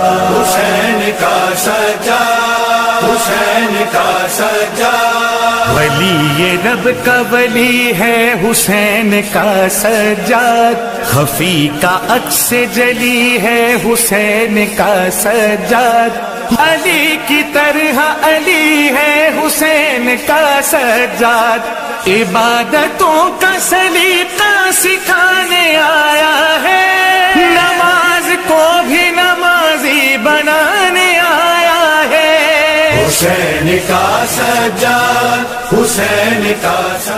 हुसैन का सजा, हुसैन का सजा। वली ये रब का वली है हुसैन का सज्जाद, खफी का अक्स जली है हुसैन का सज्जाद। अली की तरह अली है हुसैन का सज्जाद, इबादतों का सलीका सिखाने आया है, नमाज को भी नमाजी बनाने आया है। हुसैन का सज्जाद, हुसैन का सज्जाद।